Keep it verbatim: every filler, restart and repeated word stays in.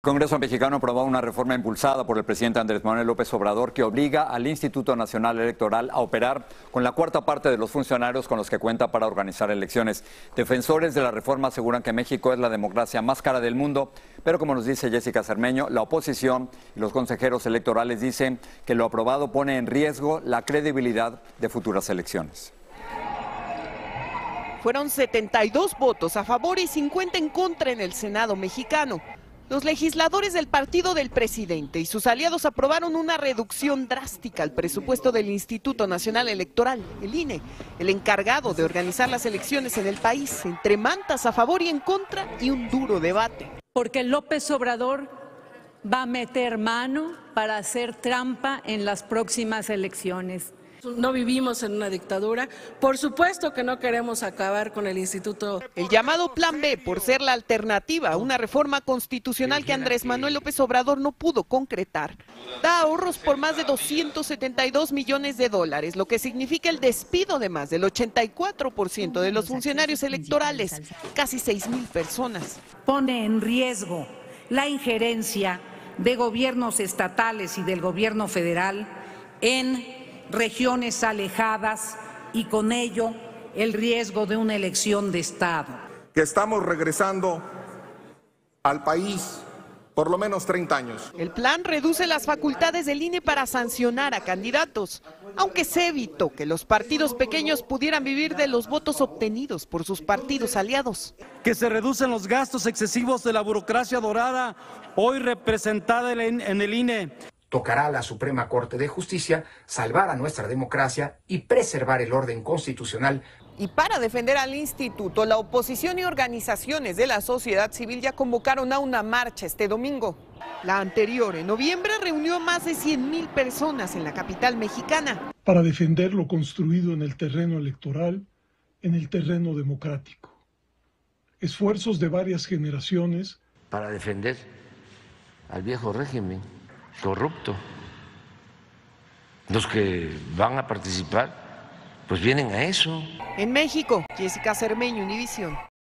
El Congreso mexicano aprobó una reforma impulsada por el presidente Andrés Manuel López Obrador que obliga al Instituto Nacional Electoral a operar con la cuarta parte de los funcionarios con los que cuenta para organizar elecciones. Defensores de la reforma aseguran que México es la democracia más cara del mundo, pero como nos dice Jésica Zermeño, la oposición y los consejeros electorales dicen que lo aprobado pone en riesgo la credibilidad de futuras elecciones. Fueron setenta y dos votos a favor y cincuenta en contra en el Senado mexicano. Los legisladores del partido del presidente y sus aliados aprobaron una reducción drástica al presupuesto del Instituto Nacional Electoral, el I N E, el encargado de organizar las elecciones en el país, entre mantas a favor y en contra y un duro debate. Porque López Obrador va a meter mano para hacer trampa en las próximas elecciones. No vivimos en una dictadura, por supuesto que no queremos acabar con el instituto. El llamado Plan B, por ser la alternativa a una reforma constitucional que Andrés Manuel López Obrador no pudo concretar, da ahorros por más de doscientos setenta y dos millones de dólares, lo que significa el despido de más del ochenta y cuatro por ciento de los funcionarios electorales, casi seis mil personas. Pone en riesgo la injerencia de gobiernos estatales y del gobierno federal en regiones alejadas y con ello el riesgo de una elección de Estado. Que estamos regresando al país por lo menos treinta años. El plan reduce las facultades del I N E para sancionar a candidatos, aunque se evitó que los partidos pequeños pudieran vivir de los votos obtenidos por sus partidos aliados. Que se reducen los gastos excesivos de la burocracia dorada, hoy representada en el I N E. Tocará a la Suprema Corte de Justicia salvar a nuestra democracia y preservar el orden constitucional. Y para defender al instituto, la oposición y organizaciones de la sociedad civil ya convocaron a una marcha este domingo. La anterior, en noviembre, reunió a más de cien mil personas en la capital mexicana. Para defender lo construido en el terreno electoral, en el terreno democrático. Esfuerzos de varias generaciones. Para defender al viejo régimen corrupto. Los que van a participar, pues vienen a eso. En México, Jésica Zermeño, Univisión.